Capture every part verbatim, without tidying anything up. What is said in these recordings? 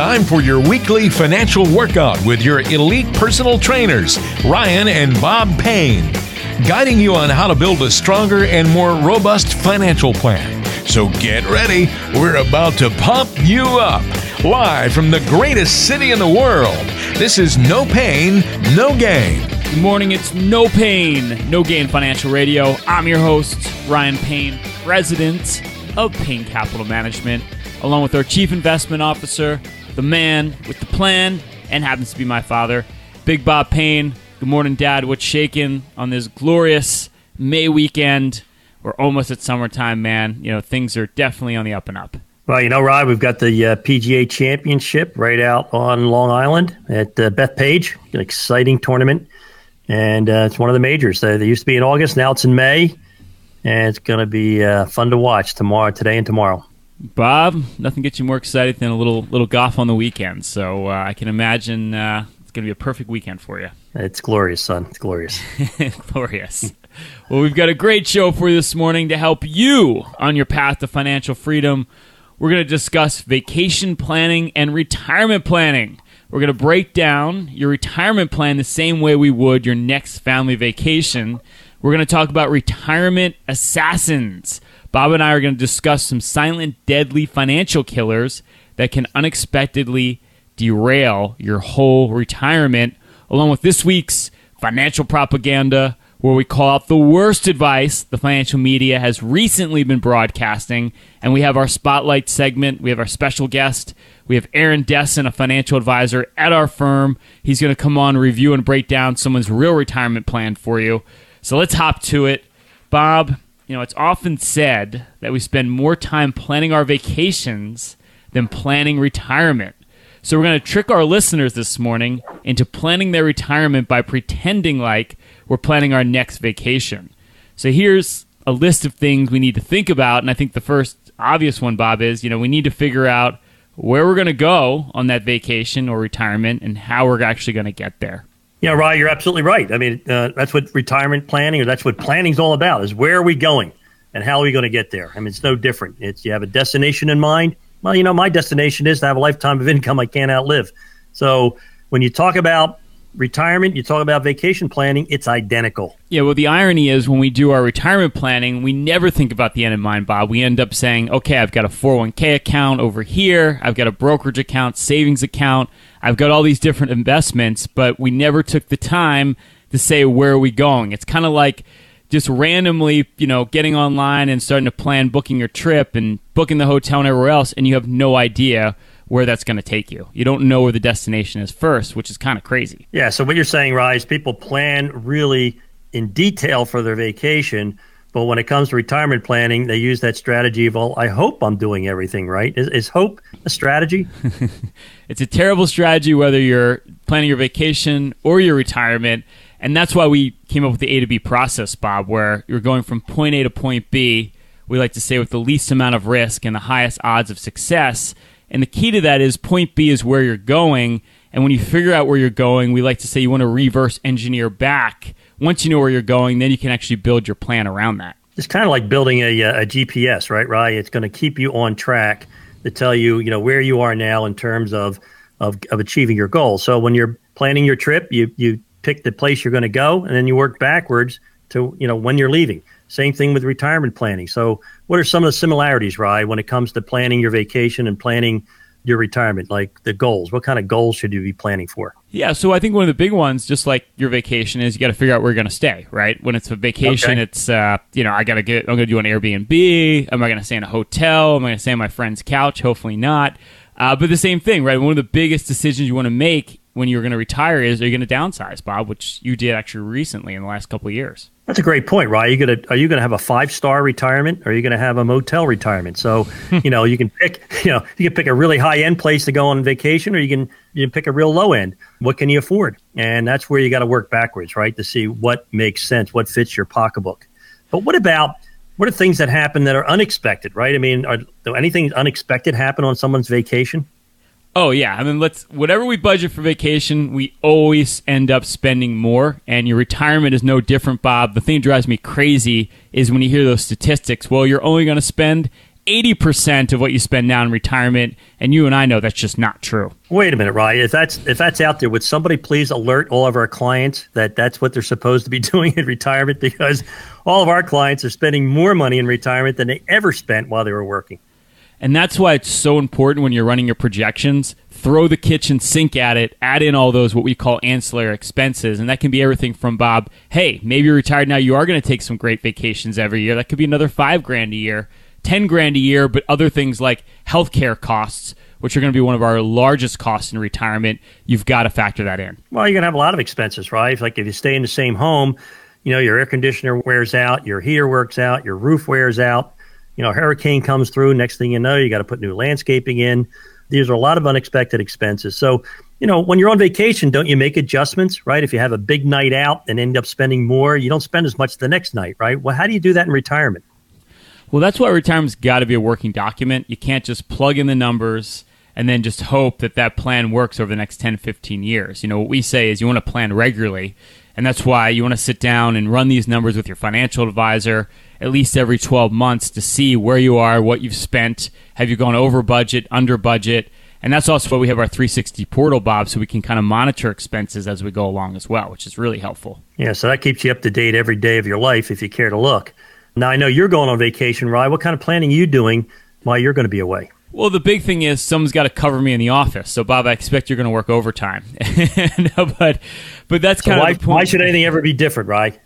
time for your weekly financial workout with your elite personal trainers, Ryan and Bob Payne, guiding you on how to build a stronger and more robust financial plan. So get ready. We're about to pump you up. Live from the greatest city in the world, this is No Pain, No Gain. Good morning. It's No Pain, No Gain Financial Radio. I'm your host, Ryan Payne, president of Payne Capital Management, along with our chief investment officer, the man with the plan, and happens to be my father, Big Bob Payne. Good morning, Dad. What's shaking on this glorious May weekend? We're almost at summertime, man. You know, things are definitely on the up and up. Well, you know, Rod, we've got the uh, P G A Championship right out on Long Island at uh, Bethpage, an exciting tournament, and uh, it's one of the majors. Uh, they used to be in August, now it's in May, and it's going to be uh, fun to watch tomorrow, today and tomorrow. Bob, nothing gets you more excited than a little little golf on the weekend, so uh, I can imagine uh, it's going to be a perfect weekend for you. It's glorious, son. It's glorious. Glorious. Well, we've got a great show for you this morning to help you on your path to financial freedom. We're going to discuss vacation planning and retirement planning. We're going to break down your retirement plan the same way we would your next family vacation. We're going to talk about retirement assassins. Bob and I are going to discuss some silent, deadly financial killers that can unexpectedly derail your whole retirement, along with this week's financial propaganda, where we call out the worst advice the financial media has recently been broadcasting. And we have our spotlight segment. We have our special guest. We have Aaron Dessen, a financial advisor at our firm. He's going to come on, review, and break down someone's real retirement plan for you. So let's hop to it. Bob, you know, it's often said that we spend more time planning our vacations than planning retirement. So we're going to trick our listeners this morning into planning their retirement by pretending like we're planning our next vacation. So here's a list of things we need to think about. And I think the first obvious one, Bob, is, you know, we need to figure out where we're going to go on that vacation or retirement and how we're actually going to get there. Yeah, Ryan, you're absolutely right. I mean, uh, that's what retirement planning, or that's what planning's all about, is where are we going and how are we going to get there? I mean, it's no different. It's, you have a destination in mind. Well, you know, my destination is to have a lifetime of income I can't outlive. So when you talk about retirement, you talk about vacation planning, it's identical. Yeah, well, the irony is when we do our retirement planning, we never think about the end in mind, Bob. We end up saying, okay, I've got a four oh one k account over here. I've got a brokerage account, savings account. I've got all these different investments, but we never took the time to say, where are we going? It's kind of like just randomly, you know, getting online and starting to plan booking your trip and booking the hotel and everywhere else, and you have no idea where that's going to take you. You don't know where the destination is first, which is kind of crazy. Yeah, so what you're saying, Ryan, is people plan really in detail for their vacation, but when it comes to retirement planning, they use that strategy of, well, I hope I'm doing everything right. Is, is hope a strategy? It's a terrible strategy whether you're planning your vacation or your retirement, and that's why we came up with the A to B process, Bob, where you're going from point A to point B, we like to say, with the least amount of risk and the highest odds of success. And the key to that is point B is where you're going. And when you figure out where you're going, we like to say you want to reverse engineer back. Once you know where you're going, then you can actually build your plan around that. It's kind of like building a, a G P S, right, Ryan? It's going to keep you on track to tell you, you know, where you are now in terms of, of, of achieving your goal. So when you're planning your trip, you, you pick the place you're going to go, and then you work backwards to, you know, when you're leaving. Same thing with retirement planning. So what are some of the similarities, Rye, when it comes to planning your vacation and planning your retirement, like the goals? What kind of goals should you be planning for? Yeah, so I think one of the big ones, just like your vacation, is you got to figure out where you're going to stay, right? When it's a vacation, okay. it's, uh, you know, I got to get, I'm going to do an Airbnb. Am I going to stay in a hotel? Am I going to stay on my friend's couch? Hopefully not. Uh, but the same thing, right? One of the biggest decisions you want to make when you're going to retire is, are you going to downsize, Bob, which you did actually recently in the last couple of years. That's a great point, Ryan. Are you going to, are you going to have a five-star retirement, or are you going to have a motel retirement? So, you know, you can pick, you know, you can pick a really high-end place to go on vacation, or you can you can pick a real low-end. What can you afford? And that's where you got to work backwards, right, to see what makes sense, what fits your pocketbook. But what about, what are things that happen that are unexpected, right? I mean, are, do anything unexpected happen on someone's vacation? Oh, yeah. I mean, let's, whatever we budget for vacation, we always end up spending more. And your retirement is no different, Bob. The thing that drives me crazy is when you hear those statistics. Well, you're only going to spend eighty percent of what you spend now in retirement, and you and I know that's just not true. Wait a minute, Ryan. If that's if that's out there, would somebody please alert all of our clients that that's what they're supposed to be doing in retirement? Because all of our clients are spending more money in retirement than they ever spent while they were working. And that's why it's so important when you're running your projections, throw the kitchen sink at it, add in all those what we call ancillary expenses. And that can be everything from, Bob, hey, maybe you're retired now, you are going to take some great vacations every year. That could be another five grand a year, ten grand a year, but other things like healthcare costs, which are going to be one of our largest costs in retirement. You've got to factor that in. Well, you're going to have a lot of expenses, right? Like if you stay in the same home, you know, your air conditioner wears out, your heater works out, your roof wears out. You know, hurricane comes through, next thing you know, you got to put new landscaping in. These are a lot of unexpected expenses. So, you know, when you're on vacation, don't you make adjustments, right? If you have a big night out and end up spending more, you don't spend as much the next night, right? Well, how do you do that in retirement? Well, that's why retirement's got to be a working document. You can't just plug in the numbers and then just hope that that plan works over the next ten, fifteen years. You know, what we say is you want to plan regularly. And that's why you want to sit down and run these numbers with your financial advisor at least every twelve months to see where you are, what you've spent, have you gone over budget, under budget. And that's also why we have our three sixty portal, Bob, so we can kind of monitor expenses as we go along as well, which is really helpful. Yeah, so that keeps you up to date every day of your life if you care to look. Now, I know you're going on vacation, Ryan. What kind of planning are you doing while you're going to be away? Well, the big thing is someone's got to cover me in the office. So, Bob, I expect you're going to work overtime. no, but but that's so kind why, of the point. Why should anything ever be different, right?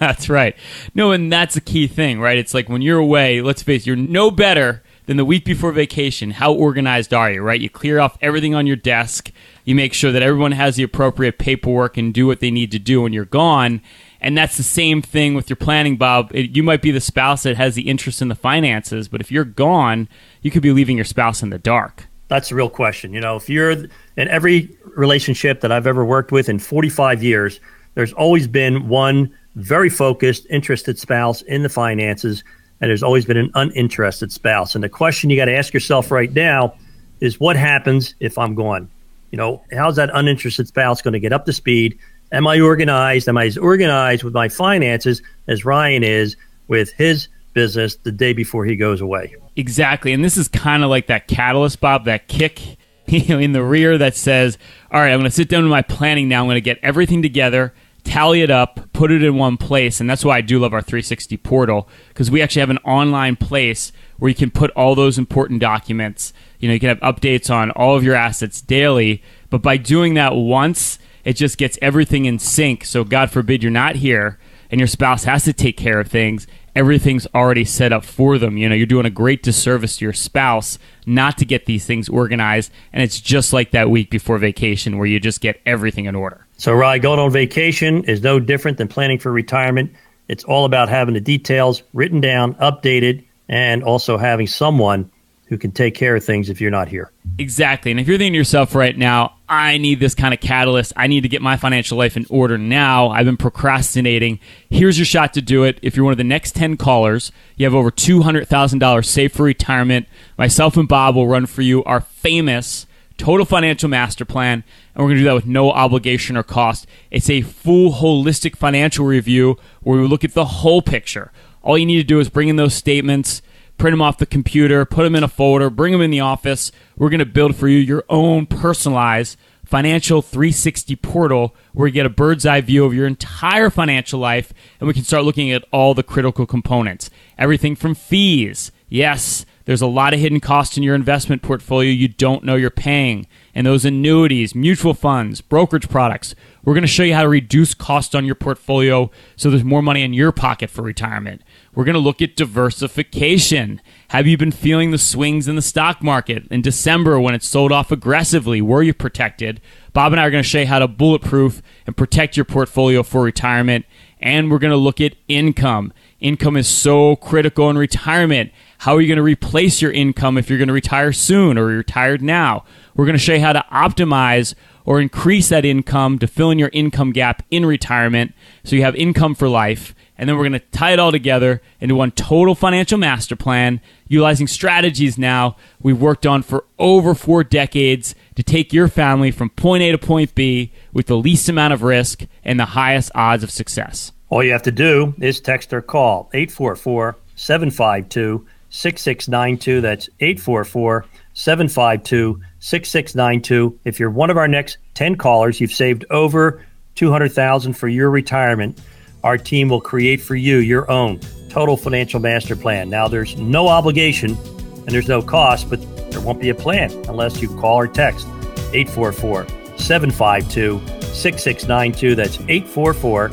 That's right. No, and that's a key thing, right? It's like when you're away, let's face it, you're no better than the week before vacation. How organized are you, right? You clear off everything on your desk. You make sure that everyone has the appropriate paperwork and do what they need to do when you're gone. And that's the same thing with your planning, Bob. It, you might be the spouse that has the interest in the finances, but if you're gone, you could be leaving your spouse in the dark. That's the real question. You know, if you're in every relationship that I've ever worked with in forty-five years, there's always been one very focused, interested spouse in the finances, and there's always been an uninterested spouse. And the question you got to ask yourself right now is, what happens if I'm gone? You know, how's that uninterested spouse going to get up to speed? Am I organized? Am I as organized with my finances as Ryan is with his business the day before he goes away? Exactly. And this is kind of like that catalyst, Bob, that kick you know, in the rear that says, all right, I'm going to sit down to my planning now. I'm going to get everything together, tally it up, put it in one place. And that's why I do love our three sixty portal, because we actually have an online place where you can put all those important documents. You know, you can have updates on all of your assets daily. But by doing that once, it just gets everything in sync. So God forbid you're not here and your spouse has to take care of things. Everything's already set up for them. You know, you're doing a great disservice to your spouse not to get these things organized. And it's just like that week before vacation where you just get everything in order. So, Ryan, going on vacation is no different than planning for retirement. It's all about having the details written down, updated, and also having someone who can take care of things if you're not here. Exactly. And if you're thinking to yourself right now, I need this kind of catalyst. I need to get my financial life in order now. I've been procrastinating. Here's your shot to do it. If you're one of the next ten callers, you have over two hundred thousand dollars saved for retirement. Myself and Bob will run for you our famous Total Financial Master Plan, and we're going to do that with no obligation or cost. It's a full holistic financial review where we look at the whole picture. All you need to do is bring in those statements, print them off the computer, put them in a folder, bring them in the office. We're going to build for you your own personalized financial three sixty portal where you get a bird's eye view of your entire financial life, and we can start looking at all the critical components. Everything from fees. Yes, there's a lot of hidden costs in your investment portfolio you don't know you're paying. And those annuities, mutual funds, brokerage products. We're going to show you how to reduce costs on your portfolio so there's more money in your pocket for retirement. We're going to look at diversification. Have you been feeling the swings in the stock market in December when it sold off aggressively? Were you protected? Bob and I are going to show you how to bulletproof and protect your portfolio for retirement. And we're going to look at income. Income is so critical in retirement. How are you going to replace your income if you're going to retire soon or you're retired now? We're going to show you how to optimize or increase that income to fill in your income gap in retirement so you have income for life. And then we're going to tie it all together into one total financial master plan, utilizing strategies now we've worked on for over four decades to take your family from point A to point B with the least amount of risk and the highest odds of success. All you have to do is text or call eight four four, seven five two, six six nine two. That's eight four four, seven five two, six six nine two. If you're one of our next ten callers, you've saved over two hundred thousand dollars for your retirement. Our team will create for you your own total financial master plan. Now, there's no obligation and there's no cost, but there won't be a plan unless you call or text eight four four, seven five two, six six nine two. That's eight four four,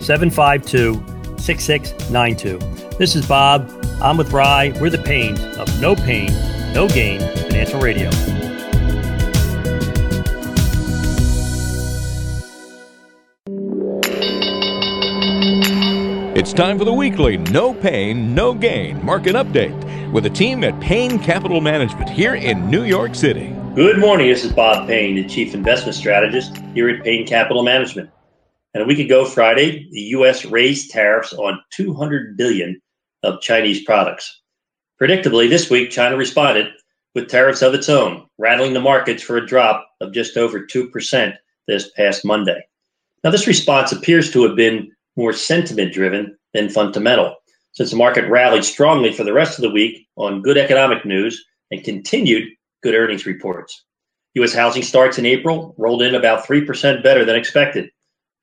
seven five two, six six nine two. This is Bob. I'm with Rye. We're the Paynes of No Pain, No Gain Financial Radio. It's time for the weekly No Pain, No Gain market update with the team at Payne Capital Management here in New York City. Good morning. This is Bob Payne, the Chief Investment Strategist here at Payne Capital Management. And a week ago Friday, the U S raised tariffs on two hundred billion dollars of Chinese products. Predictably, this week, China responded with tariffs of its own, rattling the markets for a drop of just over two percent this past Monday. Now, this response appears to have been more sentiment-driven than fundamental, since the market rallied strongly for the rest of the week on good economic news and continued good earnings reports. U S housing starts in April rolled in about three percent better than expected.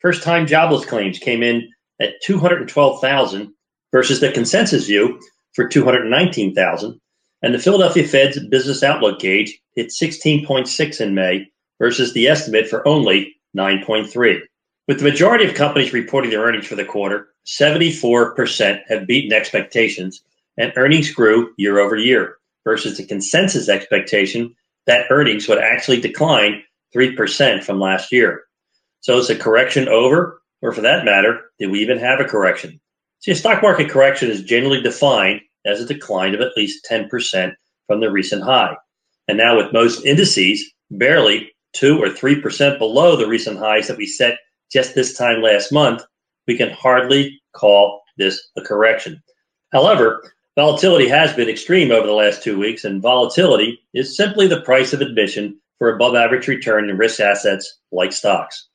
First-time jobless claims came in at two hundred twelve thousand versus the consensus view for two hundred nineteen thousand, and the Philadelphia Fed's business outlook gauge hit sixteen point six in May versus the estimate for only nine point three. With the majority of companies reporting their earnings for the quarter, seventy-four percent have beaten expectations, and earnings grew year over year versus the consensus expectation that earnings would actually decline three percent from last year. So is the correction over? Or for that matter, did we even have a correction? See, a stock market correction is generally defined as a decline of at least ten percent from the recent high. And now with most indices barely two or three percent below the recent highs that we set just this time last month, we can hardly call this a correction. However, volatility has been extreme over the last two weeks, and volatility is simply the price of admission for above average return in risk assets like stocks.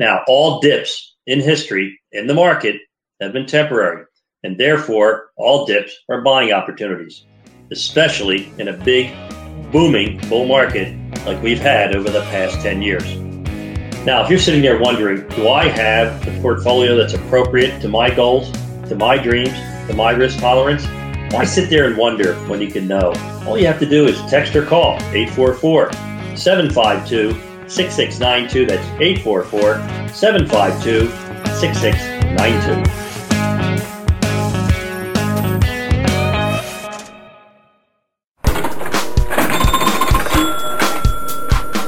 Now, all dips in history in the market have been temporary, and therefore all dips are buying opportunities, especially in a big, booming bull market like we've had over the past ten years. Now, if you're sitting there wondering, do I have the portfolio that's appropriate to my goals, to my dreams, to my risk tolerance? Why sit there and wonder when you can know? All you have to do is text or call eight four four, seven five two, six six nine two. That's eight four four, seven five two, six six nine two.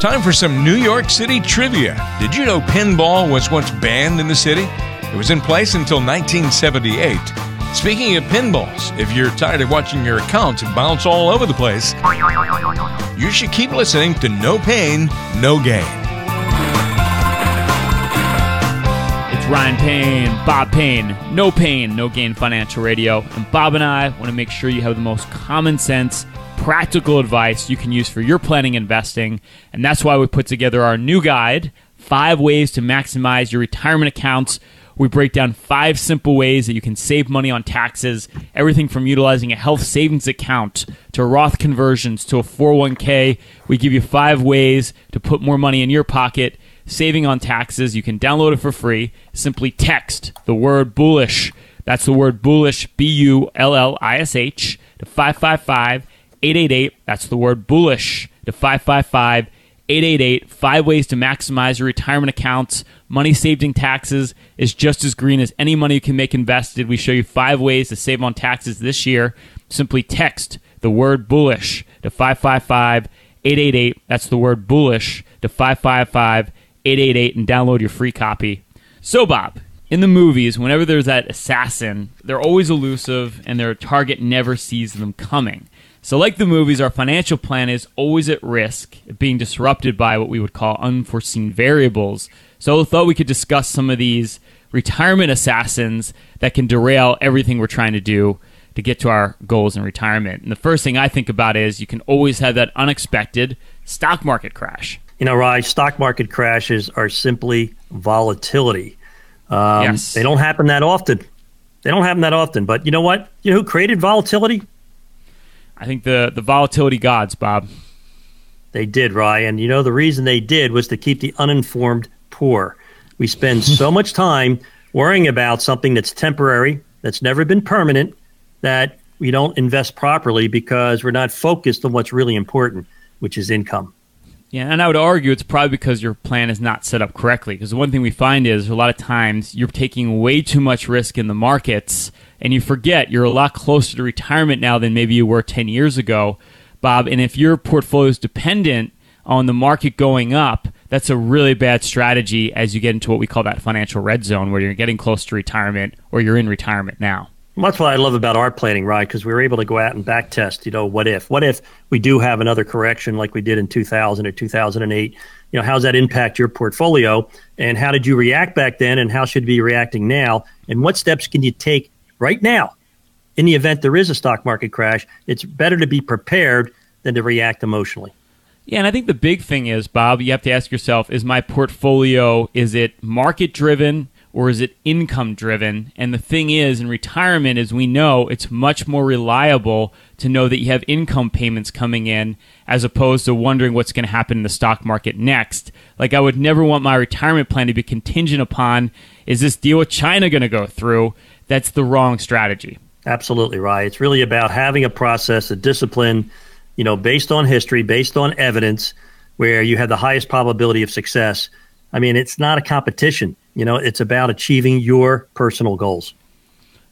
Time for some New York City trivia. Did you know pinball was once banned in the city? It was in place until nineteen seventy-eight. Speaking of pinballs, if you're tired of watching your accounts bounce all over the place, you should keep listening to No Pain, No Gain. It's Ryan Payne, Bob Payne, No Pain, No Gain Financial Radio. And Bob and I want to make sure you have the most common sense, practical advice you can use for your planning and investing, and that's why we put together our new guide, Five Ways to Maximize Your Retirement Accounts. We break down five simple ways that you can save money on taxes, everything from utilizing a health savings account to Roth conversions to a four oh one k. We give you five ways to put more money in your pocket, saving on taxes. You can download it for free. Simply text the word bullish, that's the word bullish, B U L L I S H, to five five five, eight eight eight. That's the word bullish to five five five, eight eight eight. Five ways to maximize your retirement accounts. Money saved in taxes is just as green as any money you can make invested. We show you five ways to save on taxes this year. Simply text the word bullish to five five five, eight eight eight. That's the word bullish to five five five, eight eight eight and download your free copy. So, Bob, in the movies, whenever there's that assassin, they're always elusive and their target never sees them coming. So like the movies, our financial plan is always at risk of being disrupted by what we would call unforeseen variables. So I thought we could discuss some of these retirement assassins that can derail everything we're trying to do to get to our goals in retirement. And the first thing I think about is you can always have that unexpected stock market crash. You know, Raj, stock market crashes are simply volatility. Um, yes. They don't happen that often. They don't happen that often. But you know what? You know who created volatility? I think the, the volatility gods, Bob. They did, Ryan. You know, the reason they did was to keep the uninformed poor. We spend so much time worrying about something that's temporary, that's never been permanent, that we don't invest properly because we're not focused on what's really important, which is income. Yeah, and I would argue it's probably because your plan is not set up correctly. Because one thing we find is a lot of times you're taking way too much risk in the markets, and you forget you're a lot closer to retirement now than maybe you were ten years ago, Bob. And if your portfolio is dependent on the market going up, that's a really bad strategy as you get into what we call that financial red zone, where you're getting close to retirement or you're in retirement now. That's what I love about our planning, right? Because we were able to go out and back test, you know, what if? What if we do have another correction like we did in two thousand or two thousand eight? You know, how does that impact your portfolio? And how did you react back then? And how should you be reacting now? And what steps can you take right now in the event there is a stock market crash? It's better to be prepared than to react emotionally. Yeah, and I think the big thing is, Bob, you have to ask yourself, is my portfolio, is it market-driven? Or is it income driven? And the thing is, in retirement, as we know, it's much more reliable to know that you have income payments coming in as opposed to wondering what's going to happen in the stock market next. Like, I would never want my retirement plan to be contingent upon, is this deal with China going to go through? That's the wrong strategy. Absolutely right. It's really about having a process, a discipline, you know, based on history, based on evidence, where you have the highest probability of success. I mean, it's not a competition. You know, it's about achieving your personal goals.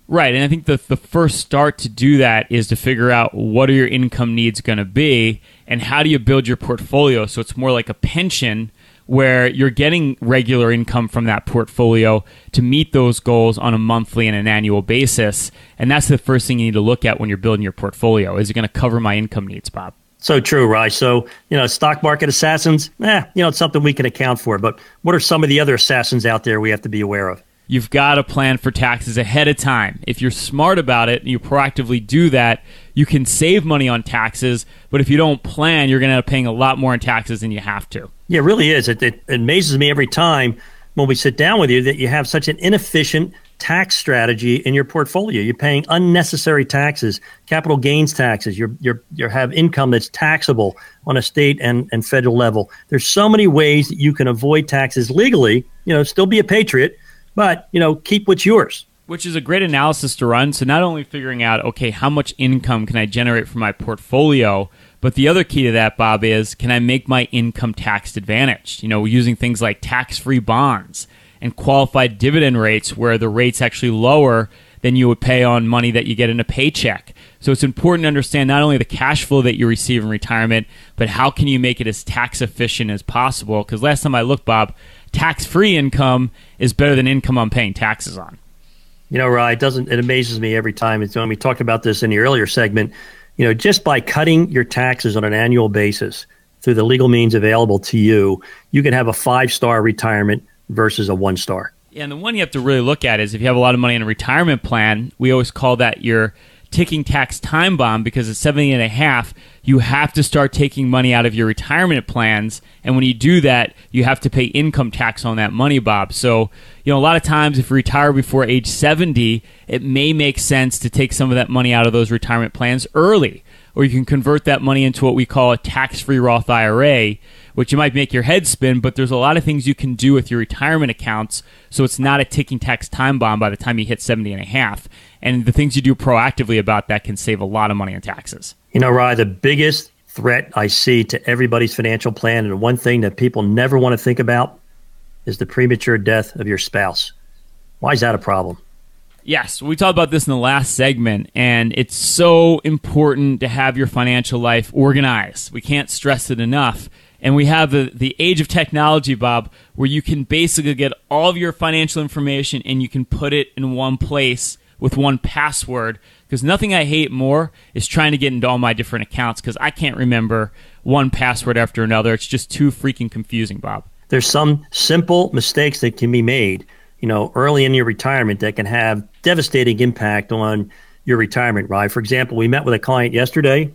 Right. And I think the the first start to do that is to figure out what are your income needs going to be and how do you build your portfolio so it's more like a pension where you're getting regular income from that portfolio to meet those goals on a monthly and an annual basis. And that's the first thing you need to look at when you're building your portfolio. Is it going to cover my income needs, Bob? So true, Rye. So, you know, stock market assassins, eh, you know, it's something we can account for. But what are some of the other assassins out there we have to be aware of? You've got to plan for taxes ahead of time. If you're smart about it and you proactively do that, you can save money on taxes. But if you don't plan, you're going to end up paying a lot more in taxes than you have to. Yeah, it really is. It, it, it amazes me every time when we sit down with you that you have such an inefficient tax strategy in your portfolio. You're paying unnecessary taxes, capital gains taxes. You're you're you have income that's taxable on a state and, and federal level. There's so many ways that you can avoid taxes legally, you know, still be a patriot, but, you know, keep what's yours. Which is a great analysis to run. So not only figuring out, okay, how much income can I generate from my portfolio, but the other key to that, Bob, is can I make my income tax advantaged? You know, using things like tax-free bonds and qualified dividend rates where the rate's actually lower than you would pay on money that you get in a paycheck. So it's important to understand not only the cash flow that you receive in retirement, but how can you make it as tax efficient as possible? Because last time I looked, Bob, tax-free income is better than income I'm paying taxes on. You know, Ryan, it doesn't, it amazes me every time. It's, when we talked about this in the earlier segment, you know, just by cutting your taxes on an annual basis through the legal means available to you, you can have a five-star retirement versus a one star. Yeah, and the one you have to really look at is if you have a lot of money in a retirement plan, we always call that your ticking tax time bomb, because at seventy and a half, you have to start taking money out of your retirement plans. And when you do that, you have to pay income tax on that money, Bob. So, you know, a lot of times if you retire before age seventy, it may make sense to take some of that money out of those retirement plans early. Or you can convert that money into what we call a tax-free Roth I R A, which you might make your head spin, but there's a lot of things you can do with your retirement accounts, so it's not a ticking tax time bomb by the time you hit seventy and a half. And the things you do proactively about that can save a lot of money in taxes. You know, Rye, the biggest threat I see to everybody's financial plan, and the one thing that people never want to think about, is the premature death of your spouse. Why is that a problem? Yes, we talked about this in the last segment, and it's so important to have your financial life organized. We can't stress it enough. And we have the, the age of technology, Bob, where you can basically get all of your financial information and you can put it in one place with one password, because nothing I hate more is trying to get into all my different accounts, because I can't remember one password after another. It's just too freaking confusing, Bob. There's some simple mistakes that can be made, you know, early in your retirement that can have devastating impact on your retirement, right? For example, we met with a client yesterday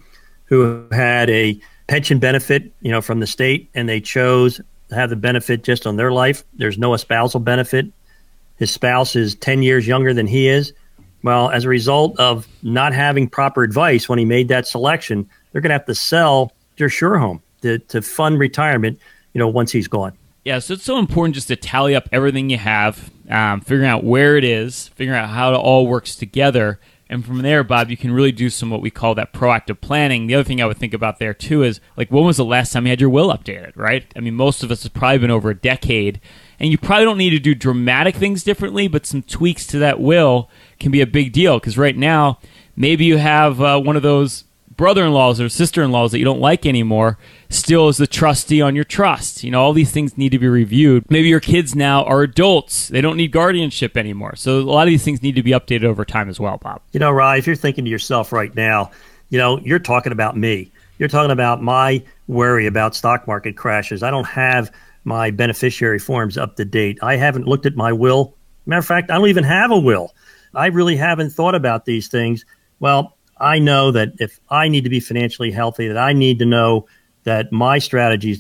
who had a pension benefit, you know, from the state, and they chose to have the benefit just on their life. There's no spousal benefit. His spouse is ten years younger than he is. Well, as a result of not having proper advice when he made that selection, they're going to have to sell their sure home to, to fund retirement, you know, once he's gone. Yeah, so it's so important just to tally up everything you have, um, figuring out where it is, figuring out how it all works together. And from there, Bob, you can really do some what we call that proactive planning. The other thing I would think about there, too, is like when was the last time you had your will updated, right? I mean, most of us has probably been over a decade. And you probably don't need to do dramatic things differently, but some tweaks to that will can be a big deal. Because right now, maybe you have uh, one of those brother-in-laws or sister-in-laws that you don't like anymore still is the trustee on your trust. You know, all these things need to be reviewed. Maybe your kids now are adults. They don't need guardianship anymore. So a lot of these things need to be updated over time as well, Bob. You know, Rye, if you're thinking to yourself right now, you know, you're talking about me. You're talking about my worry about stock market crashes. I don't have my beneficiary forms up to date. I haven't looked at my will. Matter of fact, I don't even have a will. I really haven't thought about these things. Well, I know that if I need to be financially healthy, that I need to know that my strategy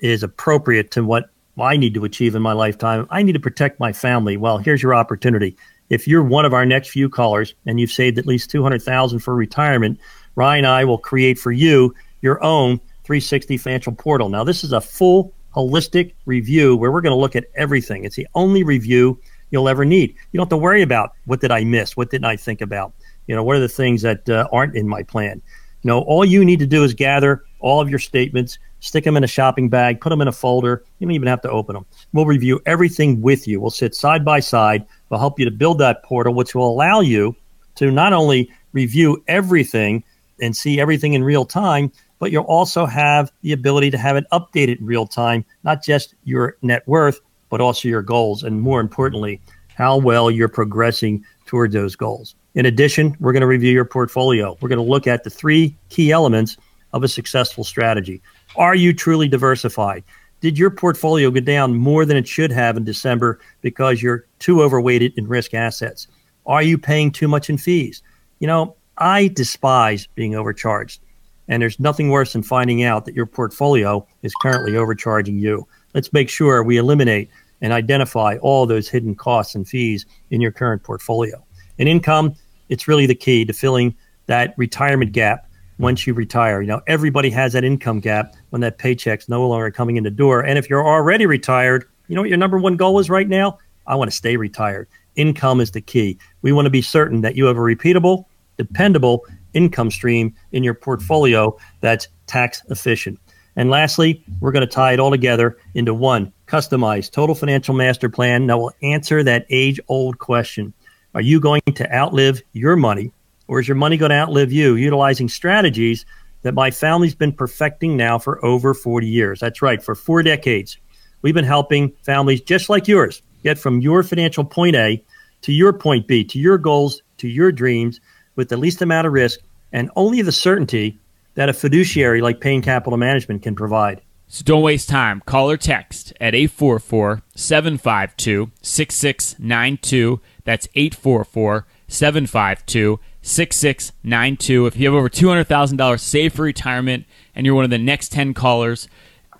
is appropriate to what I need to achieve in my lifetime. I need to protect my family. Well, here's your opportunity. If you're one of our next few callers and you've saved at least two hundred thousand dollars for retirement, Ryan and I will create for you your own three sixty financial portal. Now, this is a full holistic review where we're going to look at everything. It's the only review you'll ever need. You don't have to worry about what did I miss? What didn't I think about? You know, what are the things that uh, aren't in my plan? You know, all you need to do is gather all of your statements, stick them in a shopping bag, put them in a folder. You don't even have to open them. We'll review everything with you. We'll sit side by side. We'll help you to build that portal, which will allow you to not only review everything and see everything in real time, but you'll also have the ability to have it updated in real time, not just your net worth, but also your goals. And more importantly, how well you're progressing toward those goals. In addition, we're going to review your portfolio. We're going to look at the three key elements of a successful strategy. Are you truly diversified? Did your portfolio go down more than it should have in December because you're too overweighted in risk assets? Are you paying too much in fees? You know, I despise being overcharged, and there's nothing worse than finding out that your portfolio is currently overcharging you. Let's make sure we eliminate and identify all those hidden costs and fees in your current portfolio. And income, it's really the key to filling that retirement gap once you retire. You know, everybody has that income gap when that paycheck's no longer coming in the door. And if you're already retired, you know what your number one goal is right now? I want to stay retired. Income is the key. We want to be certain that you have a repeatable, dependable income stream in your portfolio that's tax efficient. And lastly, we're going to tie it all together into one customized total financial master plan that will answer that age-old question. Are you going to outlive your money, or is your money going to outlive you, utilizing strategies that my family's been perfecting now for over forty years? That's right, for four decades. We've been helping families just like yours get from your financial point A to your point B, to your goals, to your dreams, with the least amount of risk and only the certainty that a fiduciary like Payne Capital Management can provide. So don't waste time. Call or text at eight four four, seven five two, six six nine two. That's eight four four, seven five two, six six nine two. If you have over two hundred thousand dollars saved for retirement and you're one of the next ten callers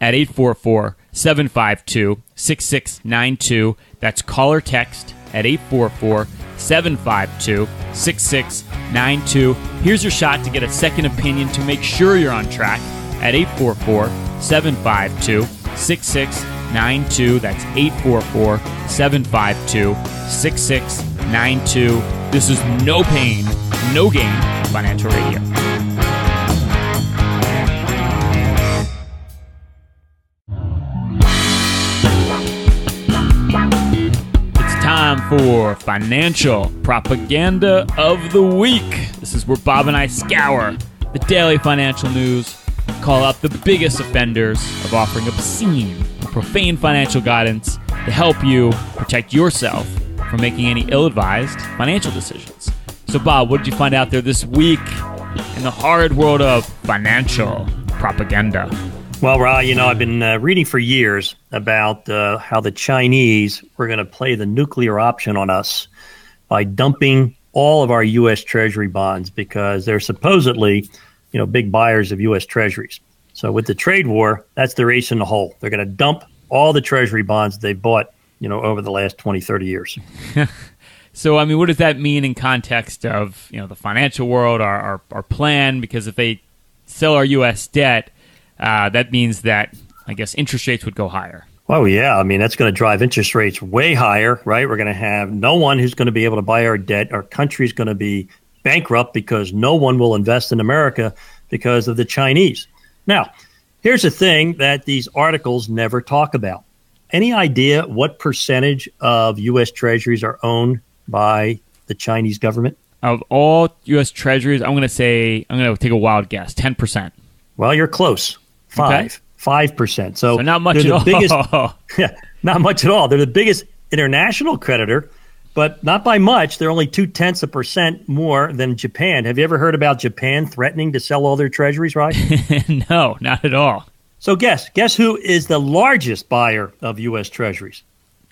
at eight four four, seven five two, six six nine two, that's call or text at eight four four, seven five two, six six nine two. Here's your shot to get a second opinion to make sure you're on track at eight four four, seven five two, six six nine two. That's eight four four, seven five two, six six nine two. This is No Pain, No Gain Financial Radio. It's time for Financial Propaganda of the Week. This is where Bob and I scour the daily financial news, call out the biggest offenders of offering obscene and profane financial guidance to help you protect yourself from making any ill-advised financial decisions. So, Bob, what did you find out there this week in the hard world of financial propaganda? Well, Ra, you know, I've been uh, reading for years about uh, how the Chinese were going to play the nuclear option on us by dumping all of our U S Treasury bonds because they're supposedly, you know, big buyers of U S Treasuries. So with the trade war, that's their ace in the hole. They're going to dump all the Treasury bonds they bought, you know, over the last twenty, thirty years. So, I mean, what does that mean in context of, you know, the financial world, our our, our plan? Because if they sell our U S debt, uh, that means that, I guess, interest rates would go higher. Oh, yeah. I mean, that's going to drive interest rates way higher, right? We're going to have no one who's going to be able to buy our debt. Our country's going to be bankrupt because no one will invest in America because of the Chinese. Now, here's the thing that these articles never talk about. Any idea what percentage of U S treasuries are owned by the Chinese government? Of all U S treasuries, I'm going to say, I'm going to take a wild guess, ten percent. Well, you're close. Five. Okay. five percent. So, so not much at all. Biggest, yeah, not much at all. They're the biggest international creditor, but not by much. They're only two-tenths of a percent more than Japan. Have you ever heard about Japan threatening to sell all their treasuries, right? No, not at all. So guess. Guess who is the largest buyer of U S treasuries?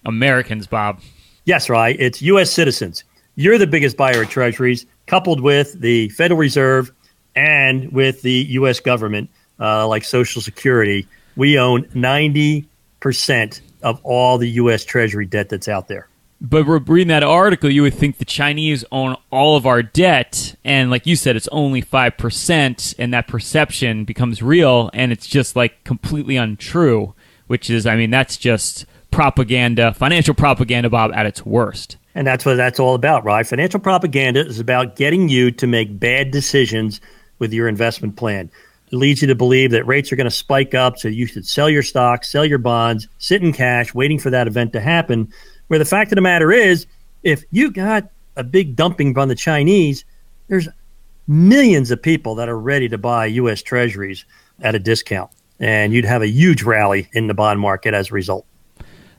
Americans, Bob. Yes, right. It's U S citizens. You're the biggest buyer of treasuries, coupled with the Federal Reserve and with the U S government. Uh, like Social Security, we own ninety percent of all the U S Treasury debt that's out there. But reading that article, you would think the Chinese own all of our debt, and like you said, it's only five percent, and that perception becomes real, and it's just like completely untrue, which is, I mean, that's just propaganda, financial propaganda, Bob, at its worst. And that's what that's all about, right? Financial propaganda is about getting you to make bad decisions with your investment plan. Leads you to believe that rates are going to spike up, so you should sell your stocks, sell your bonds, sit in cash, waiting for that event to happen. Where the fact of the matter is, if you got a big dumping from the Chinese, there's millions of people that are ready to buy U S treasuries at a discount, and you'd have a huge rally in the bond market as a result.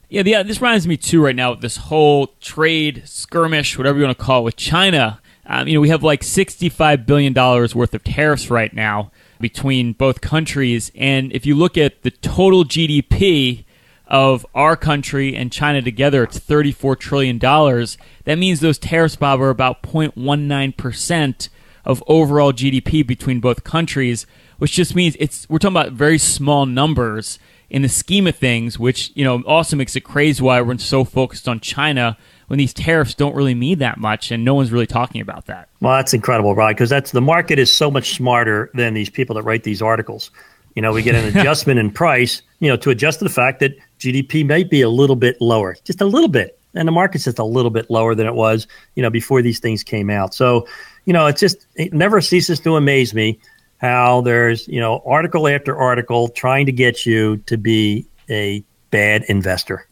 Yeah, yeah, this reminds me too right now of this whole trade skirmish, whatever you want to call it, with China. Um, you know, we have like sixty-five billion dollars worth of tariffs right now between both countries. And if you look at the total G D P of our country and China together, it's thirty-four trillion dollars. That means those tariffs, Bob, are about zero point one nine percent of overall G D P between both countries, which just means it's we're talking about very small numbers in the scheme of things, which, you know, also makes it crazy why we're so focused on China when these tariffs don't really mean that much, and no one's really talking about that. Well, that's incredible, Rod, because that's the market is so much smarter than these people that write these articles. You know, we get an adjustment in price, you know, to adjust to the fact that G D P may be a little bit lower, just a little bit. And the market's just a little bit lower than it was, you know, before these things came out. So, you know, it's just, it never ceases to amaze me how there's, you know, article after article trying to get you to be a bad investor.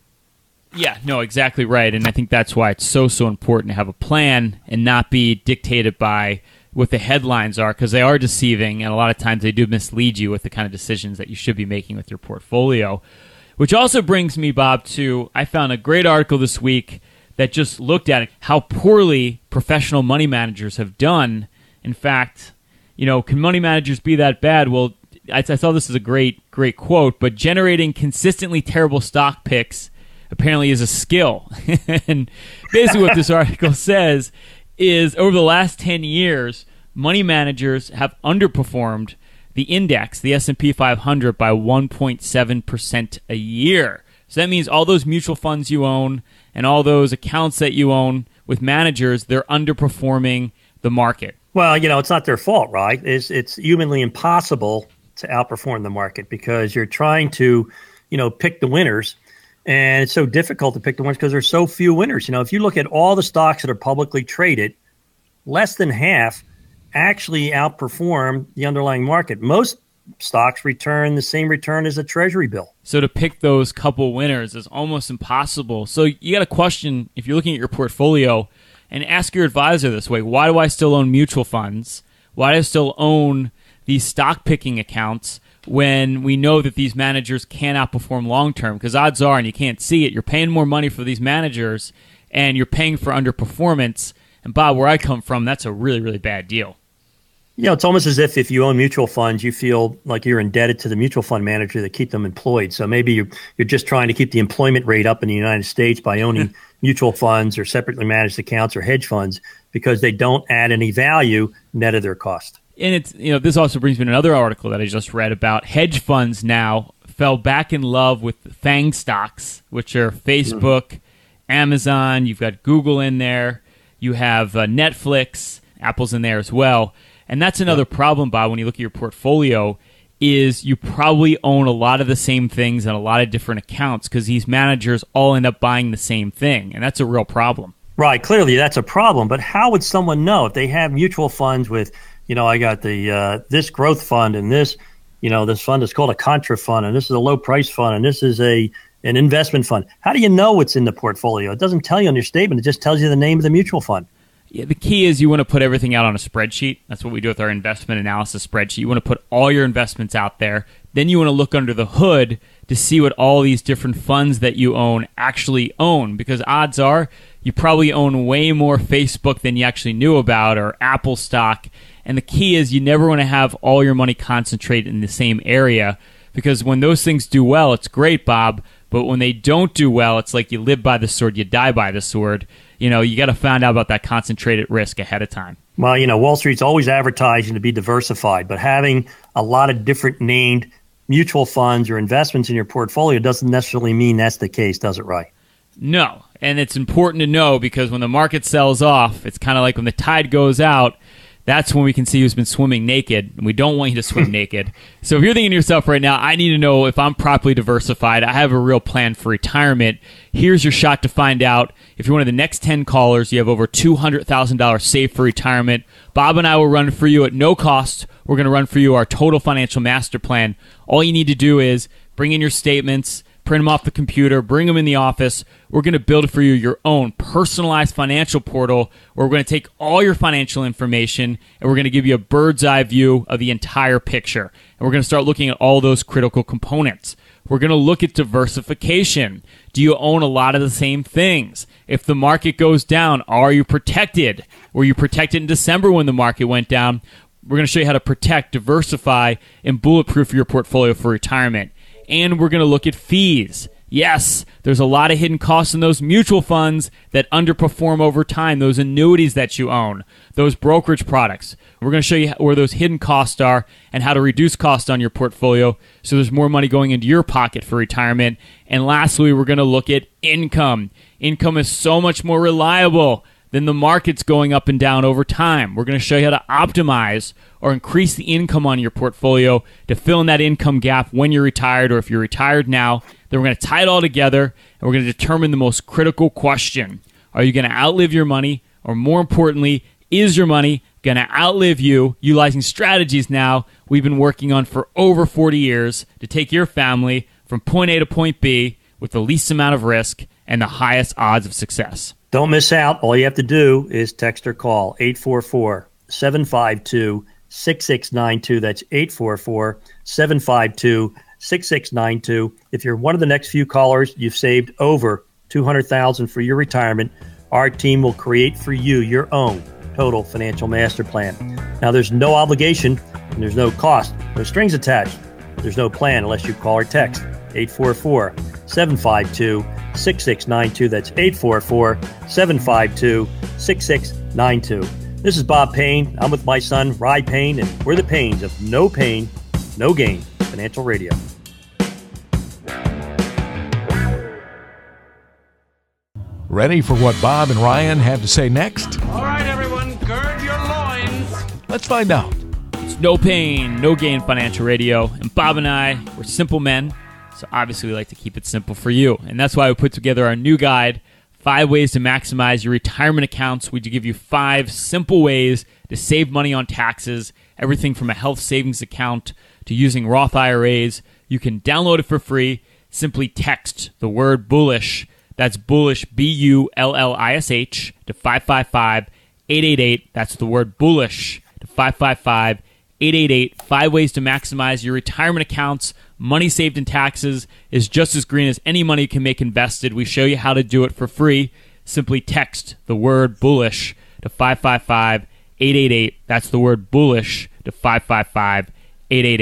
Yeah, no, exactly right. And I think that's why it's so, so important to have a plan and not be dictated by what the headlines are, because they are deceiving. And a lot of times they do mislead you with the kind of decisions that you should be making with your portfolio, which also brings me, Bob, to I found a great article this week that just looked at how poorly professional money managers have done. In fact, you know, can money managers be that bad? Well, I, I saw this as a great, great quote, but generating consistently terrible stock picks apparently is a skill. And basically what this article says is over the last ten years, money managers have underperformed the index, the S and P five hundred, by one point seven percent a year. So that means all those mutual funds you own and all those accounts that you own with managers, they're underperforming the market. Well, you know, it's not their fault, right? It's, it's humanly impossible to outperform the market because you're trying to, you know, pick the winners. And it's so difficult to pick the winners because there's so few winners. You know, if you look at all the stocks that are publicly traded, less than half actually outperform the underlying market. Most stocks return the same return as a treasury bill. So to pick those couple winners is almost impossible. So you got to question, if you're looking at your portfolio, and ask your advisor this way: why do I still own mutual funds? Why do I still own these stock picking accounts when we know that these managers cannot perform long-term? Because odds are, and you can't see it, you're paying more money for these managers and you're paying for underperformance. And Bob, where I come from, that's a really, really bad deal. You know, it's almost as if if you own mutual funds, you feel like you're indebted to the mutual fund manager that keep them employed. So maybe you're, you're just trying to keep the employment rate up in the United States by owning mutual funds or separately managed accounts or hedge funds because they don't add any value net of their cost. And it's, you know, this also brings me to another article that I just read about. Hedge funds now fell back in love with FANG stocks, which are Facebook, Amazon, you've got Google in there. You have uh, Netflix, Apple's in there as well. And that's another problem, Bob, when you look at your portfolio, is you probably own a lot of the same things and a lot of different accounts because these managers all end up buying the same thing. And that's a real problem. Right. Clearly, that's a problem. But how would someone know if they have mutual funds with, you know, I got the uh, this growth fund and this, you know, this fund is called a contra fund and this is a low price fund and this is a an investment fund. How do you know what's in the portfolio? It doesn't tell you on your statement. It just tells you the name of the mutual fund. Yeah, the key is you want to put everything out on a spreadsheet. That's what we do with our investment analysis spreadsheet. You want to put all your investments out there. Then you want to look under the hood to see what all these different funds that you own actually own, because odds are you probably own way more Facebook than you actually knew about, or Apple stock. And the key is you never want to have all your money concentrated in the same area, because when those things do well, it's great, Bob. But when they don't do well, it's like you live by the sword, you die by the sword. You know, you got to find out about that concentrated risk ahead of time. Well, you know, Wall Street's always advertising to be diversified, but having a lot of different named mutual funds or investments in your portfolio doesn't necessarily mean that's the case, does it, Ray? No, and it's important to know, because when the market sells off, it's kind of like when the tide goes out, that's when we can see who's been swimming naked, and we don't want you to swim naked. So if you're thinking to yourself right now, I need to know if I'm properly diversified, I have a real plan for retirement, here's your shot to find out. If you're one of the next ten callers, you have over two hundred thousand dollars saved for retirement. Bob and I will run for you at no cost. We're going to run for you our total financial master plan. All you need to do is bring in your statements, print them off the computer, bring them in the office. We're going to build for you your own personalized financial portal where we're going to take all your financial information and we're going to give you a bird's eye view of the entire picture. And we're going to start looking at all those critical components. We're going to look at diversification. Do you own a lot of the same things? If the market goes down, are you protected? Were you protected in December when the market went down? We're going to show you how to protect, diversify, and bulletproof your portfolio for retirement. And we're going to look at fees. Yes, there's a lot of hidden costs in those mutual funds that underperform over time, those annuities that you own, those brokerage products. We're going to show you where those hidden costs are and how to reduce costs on your portfolio so there's more money going into your pocket for retirement. And lastly, we're going to look at income. Income is so much more reliable than the market's going up and down over time. We're going to show you how to optimize or increase the income on your portfolio to fill in that income gap when you're retired, or if you're retired now. Then we're going to tie it all together, and we're going to determine the most critical question. Are you going to outlive your money? Or more importantly, is your money going to outlive you, utilizing strategies now we've been working on for over forty years to take your family from point A to point B with the least amount of risk and the highest odds of success? Don't miss out. All you have to do is text or call eight four four, seven five two, six six nine two. That's eight four four, seven five two, six six nine two. six six nine two. If you're one of the next few callers, you've saved over two hundred thousand dollars for your retirement. Our team will create for you your own total financial master plan. Now, there's no obligation and there's no cost, no strings attached. There's no plan unless you call or text eight four four, seven five two, six six nine two. That's eight four four, seven five two, six six nine two. This is Bob Payne. I'm with my son, Ry Payne, and we're the Paynes of No Pain, No Gain Financial Radio. Ready for what Bob and Ryan have to say next? All right, everyone, gird your loins. Let's find out. It's No Pain, No Gain Financial Radio, and Bob and I, we're simple men, so obviously we like to keep it simple for you. And that's why we put together our new guide, Five Ways to Maximize Your Retirement Accounts. We give you five simple ways to save money on taxes, everything from a health savings account to using Roth I R As. You can download it for free. Simply text the word bullish, that's bullish, B U L L I S H, to five five five, eight eight eight. That's the word bullish to five five five, eight eight eight. Five ways to maximize your retirement accounts. Money saved in taxes is just as green as any money you can make invested. We show you how to do it for free. Simply text the word bullish to five five five, eight eight eight. That's the word bullish to five five five, eight eight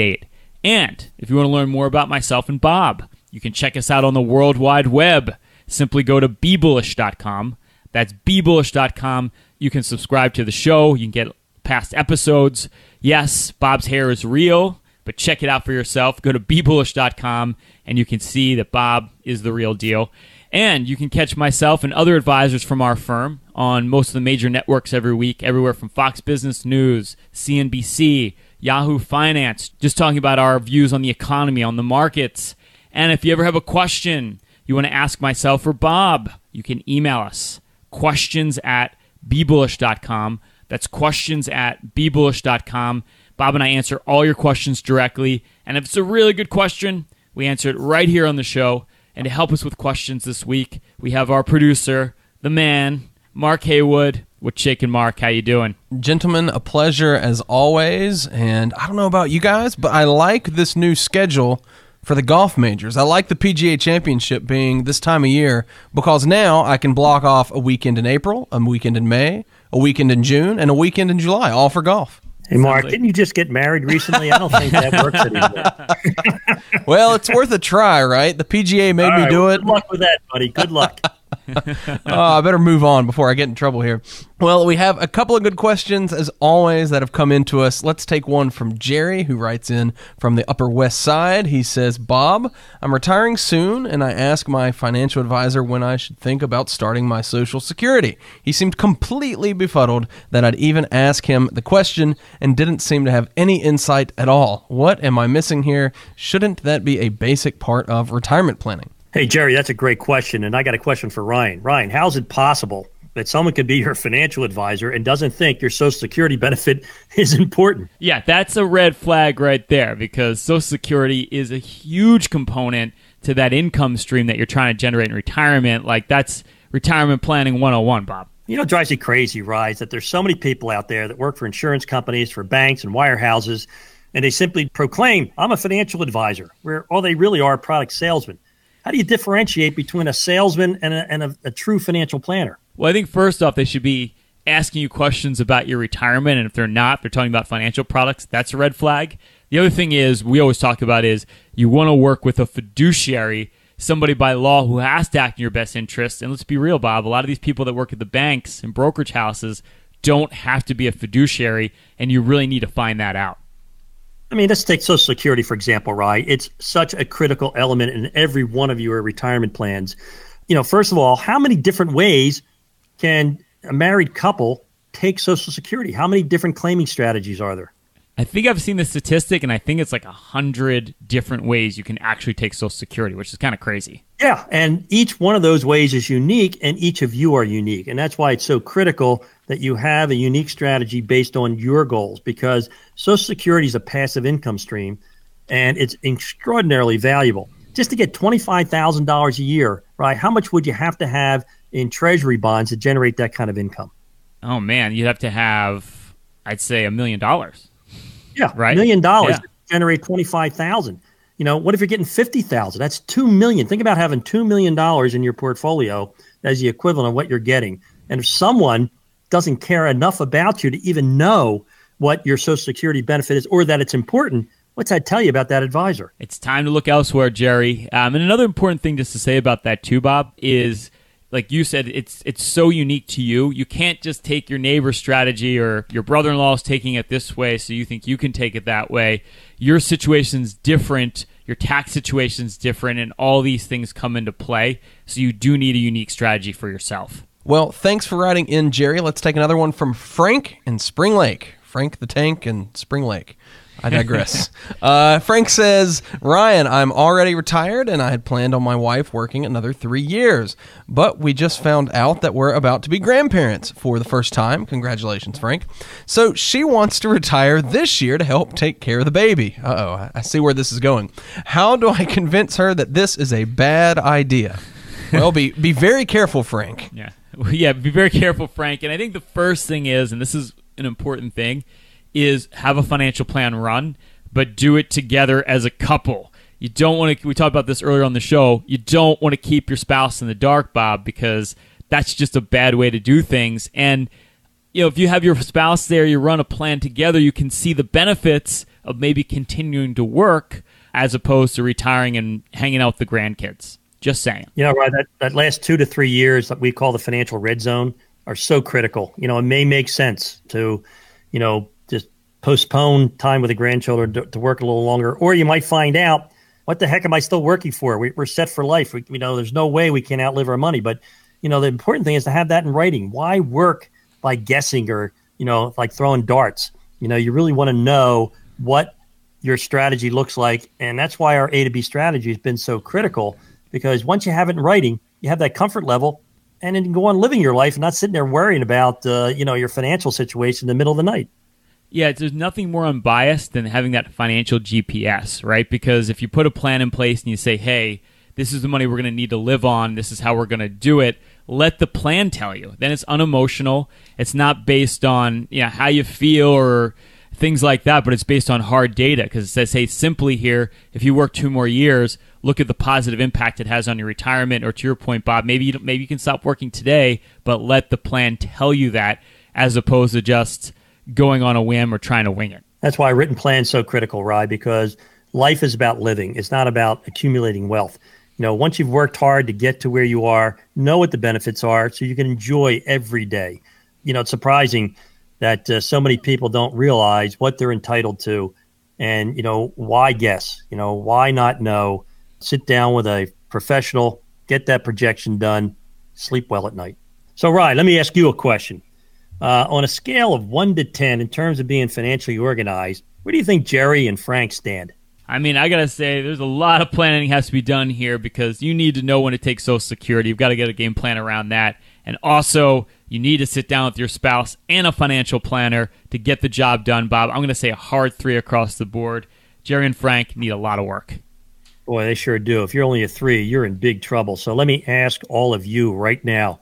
eight. eight eight eight. And if you want to learn more about myself and Bob, you can check us out on the World Wide Web. Simply go to be bullish dot com. That's be bullish dot com. You can subscribe to the show. You can get past episodes. Yes, Bob's hair is real, but check it out for yourself. Go to be bullish dot com, and you can see that Bob is the real deal. And you can catch myself and other advisors from our firm on most of the major networks every week, everywhere from Fox Business News, C N B C, Yahoo Finance, just talking about our views on the economy, on the markets. And if you ever have a question you want to ask myself or Bob, you can email us, questions at be bullish dot com. That's questions at be bullish dot com. Bob and I answer all your questions directly. And if it's a really good question, we answer it right here on the show. And to help us with questions this week, we have our producer, the man, Mark Haywood. What's shaking, Mark? How you doing? Gentlemen, a pleasure as always. And I don't know about you guys, but I like this new schedule for the golf majors. I like the P G A Championship being this time of year because now I can block off a weekend in April, a weekend in May, a weekend in June, and a weekend in July, all for golf. Hey, Mark, like... didn't you just get married recently? I don't think that works anymore. Well, it's worth a try, right? The P G A made all me right, do well, it. Good luck with that, buddy. Good luck. Oh, I better move on before I get in trouble here. Well, we have a couple of good questions, as always, that have come into us. Let's take one from Jerry, who writes in from the Upper West Side. He says, Bob, I'm retiring soon, and I asked my financial advisor when I should think about starting my Social Security. He seemed completely befuddled that I'd even ask him the question and didn't seem to have any insight at all. What am I missing here? Shouldn't that be a basic part of retirement planning? Hey, Jerry, that's a great question, and I got a question for Ryan. Ryan, how's it possible that someone could be your financial advisor and doesn't think your Social Security benefit is important? Yeah, that's a red flag right there, because Social Security is a huge component to that income stream that you're trying to generate in retirement. Like, that's retirement planning one oh one, Bob. You know, it drives you crazy, Ryan, that there's so many people out there that work for insurance companies, for banks and wirehouses, and they simply proclaim, I'm a financial advisor, where all they really are product salesmen. How do you differentiate between a salesman and a, and a, a true financial planner? Well, I think first off, they should be asking you questions about your retirement. And if they're not, they're talking about financial products. That's a red flag. The other thing is we always talk about is you want to work with a fiduciary, somebody by law who has to act in your best interest. And let's be real, Bob, a lot of these people that work at the banks and brokerage houses don't have to be a fiduciary. And you really need to find that out. I mean, let's take Social Security, for example, Ryan. It's such a critical element in every one of your retirement plans. You know, first of all, how many different ways can a married couple take Social Security? How many different claiming strategies are there? I think I've seen the statistic, and I think it's like one hundred different ways you can actually take Social Security, which is kind of crazy. Yeah, and each one of those ways is unique, and each of you are unique. And that's why it's so critical that you have a unique strategy based on your goals, because Social Security is a passive income stream, and it's extraordinarily valuable. Just to get twenty-five thousand dollars a year, right? How much would you have to have in treasury bonds to generate that kind of income? Oh, man, you'd have to have, I'd say, a million dollars. Yeah, right. A million dollars yeah. to generate twenty-five thousand dollars. You know, what if you're getting fifty thousand dollars? That's two million dollars. Think about having two million dollars in your portfolio as the equivalent of what you're getting. And if someone doesn't care enough about you to even know what your Social Security benefit is or that it's important, what's that tell you about that advisor? It's time to look elsewhere, Jerry. Um, and another important thing just to say about that too, Bob, is like you said, it's it's so unique to you. You can't just take your neighbor's strategy or your brother-in-law is taking it this way, so you think you can take it that way. Your situation's different. Your tax situation's different, and all these things come into play. So you do need a unique strategy for yourself. Well, thanks for writing in, Jerry. Let's take another one from Frank in Spring Lake. Frank the Tank in Spring Lake. I digress. uh, Frank says, Ryan, I'm already retired, and I had planned on my wife working another three years. But we just found out that we're about to be grandparents for the first time. Congratulations, Frank. So she wants to retire this year to help take care of the baby. Uh-oh, I see where this is going. How do I convince her that this is a bad idea? Well, be, be very careful, Frank. Yeah. Yeah, be very careful, Frank. And I think the first thing is, and this is an important thing, is have a financial plan run, but do it together as a couple. You don't want to, we talked about this earlier on the show, you don't want to keep your spouse in the dark, Bob, because that's just a bad way to do things. And you know, if you have your spouse there, you run a plan together, you can see the benefits of maybe continuing to work as opposed to retiring and hanging out with the grandkids. Just saying. You know, right, that, that last two to three years that we call the financial red zone are so critical. You know, it may make sense to, you know, postpone time with the grandchildren to, to work a little longer, or you might find out, what the heck am I still working for? We, we're set for life. We, you know, there's no way we can outlive our money. But, you know, the important thing is to have that in writing. Why work by guessing or, you know, like throwing darts? You know, you really want to know what your strategy looks like. And that's why our A to B strategy has been so critical, because once you have it in writing, you have that comfort level and then you can go on living your life and not sitting there worrying about, uh, you know, your financial situation in the middle of the night. Yeah, there's nothing more unbiased than having that financial G P S, right? Because if you put a plan in place and you say, hey, this is the money we're going to need to live on, this is how we're going to do it, let the plan tell you. Then it's unemotional. It's not based on, you know, how you feel or things like that, but it's based on hard data, because it says, hey, simply here, if you work two more years, look at the positive impact it has on your retirement. Or to your point, Bob, maybe you, maybe you can stop working today, but let the plan tell you that, as opposed to just going on a whim or trying to wing it. That's why written plan's so critical, Rye, because life is about living. It's not about accumulating wealth. You know, once you've worked hard to get to where you are, know what the benefits are so you can enjoy every day. You know, it's surprising that uh, so many people don't realize what they're entitled to. And, you know, why guess? You know, why not know? Sit down with a professional, get that projection done, sleep well at night. So, Rye, let me ask you a question. Uh, on a scale of one to ten, in terms of being financially organized, where do you think Jerry and Frank stand? I mean, I got to say, there's a lot of planning has to be done here, because you need to know when to take Social Security. You've got to get a game plan around that. And also, you need to sit down with your spouse and a financial planner to get the job done, Bob. I'm going to say a hard three across the board. Jerry and Frank need a lot of work. Boy, they sure do. If you're only a three, you're in big trouble. So let me ask all of you right now,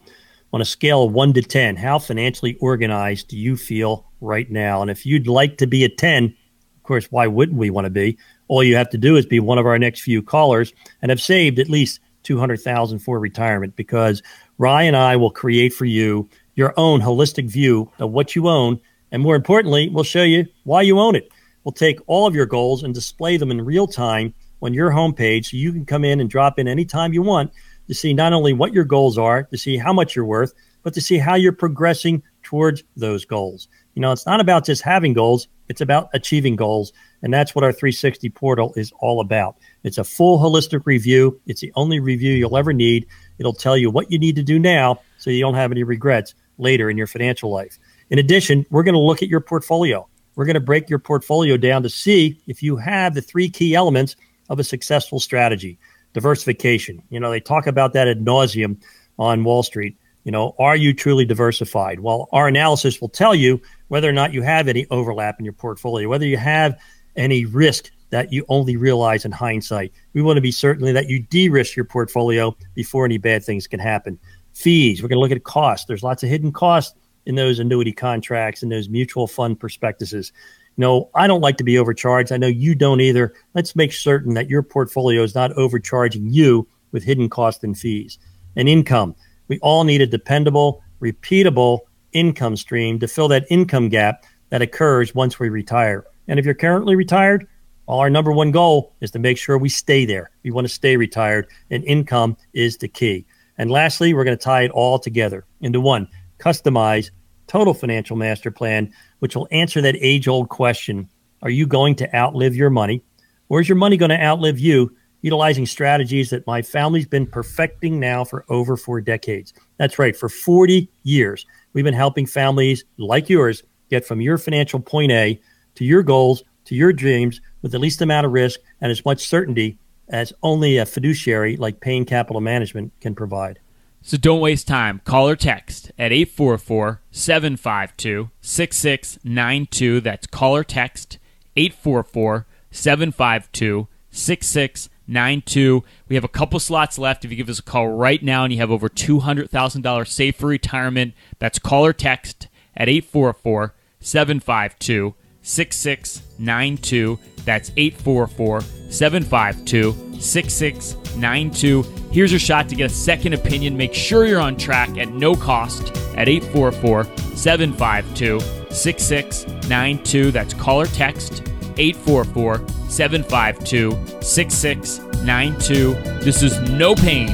on a scale of one to ten, how financially organized do you feel right now? And if you'd like to be a ten, of course, why wouldn't we want to be? All you have to do is be one of our next few callers and have saved at least two hundred thousand dollars for retirement, because Rye and I will create for you your own holistic view of what you own. And more importantly, we'll show you why you own it. We'll take all of your goals and display them in real time on your homepage, so you can come in and drop in anytime you want to see not only what your goals are, to see how much you're worth, but to see how you're progressing towards those goals. You know, it's not about just having goals, it's about achieving goals. And that's what our three sixty portal is all about. It's a full holistic review. It's the only review you'll ever need. It'll tell you what you need to do now so you don't have any regrets later in your financial life. In addition, we're going to look at your portfolio. We're going to break your portfolio down to see if you have the three key elements of a successful strategy. Diversification. You know, they talk about that ad nauseum on Wall Street. You know, are you truly diversified? Well, our analysis will tell you whether or not you have any overlap in your portfolio, whether you have any risk that you only realize in hindsight. We want to be certain that you de-risk your portfolio before any bad things can happen. Fees. We're going to look at costs. There's lots of hidden costs in those annuity contracts and those mutual fund prospectuses. No, I don't like to be overcharged. I know you don't either. Let's make certain that your portfolio is not overcharging you with hidden costs and fees. And income. We all need a dependable, repeatable income stream to fill that income gap that occurs once we retire. And if you're currently retired, well, our number one goal is to make sure we stay there. We want to stay retired, and income is the key. And lastly, we're going to tie it all together into one customized total financial master plan, which will answer that age-old question. Are you going to outlive your money? Or is your money going to outlive you, utilizing strategies that my family's been perfecting now for over four decades? That's right. For forty years, we've been helping families like yours get from your financial point A to your goals, to your dreams, with the least amount of risk and as much certainty as only a fiduciary like Payne Capital Management can provide. So don't waste time. Call or text at eight four four, seven five two, six six nine two. That's call or text eight four four, seven five two, six six nine two. We have a couple slots left. If you give us a call right now and you have over two hundred thousand dollars saved for retirement, that's call or text at eight four four, seven five two, six six nine two. That's eight four four, seven five two, six six nine two. Here's your shot to get a second opinion. Make sure you're on track at no cost at eight four four, seven five two, six six nine two. That's call or text eight four four, seven five two, six six nine two. This is No Pain,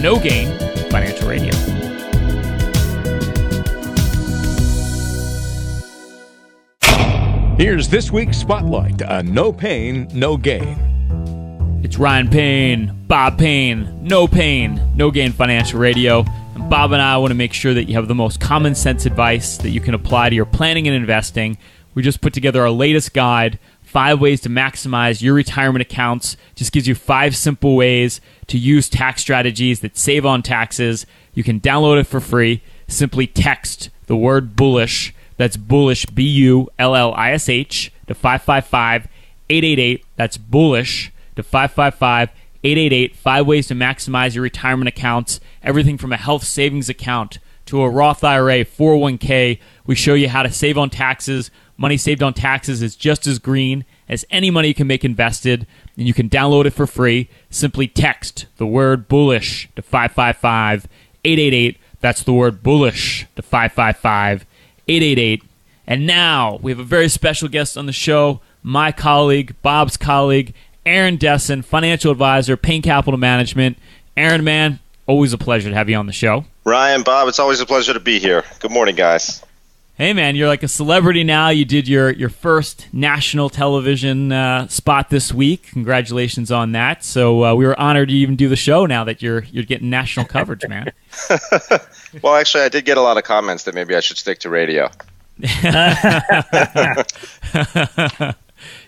No Gain Financial Radio. Here's this week's Spotlight on No Pain, No Gain. It's Ryan Payne, Bob Payne, No Pain, No Gain Financial Radio. And Bob and I want to make sure that you have the most common sense advice that you can apply to your planning and investing. We just put together our latest guide, Five Ways to Maximize Your Retirement Accounts. Just gives you five simple ways to use tax strategies that save on taxes. You can download it for free. Simply text the word bullish, that's bullish, B U L L I S H, to five five five, eight eight eight. That's bullish. To five five five, eight eight eight, five ways to maximize your retirement accounts, everything from a health savings account to a Roth I R A, four oh one k. We show you how to save on taxes. Money saved on taxes is just as green as any money you can make invested, and you can download it for free. Simply text the word bullish to five five five, eight eight eight. That's the word bullish to five five five, eight eight eight. And now we have a very special guest on the show, my colleague, Bob's colleague, Aaron Dessen, financial advisor, Payne Capital Management. Aaron, man, always a pleasure to have you on the show. Ryan, Bob, it's always a pleasure to be here. Good morning, guys. Hey, man, you're like a celebrity now. You did your, your first national television uh, spot this week. Congratulations on that. So uh, we were honored to even do the show now that you're you're getting national coverage, man. Well, actually, I did get a lot of comments that maybe I should stick to radio.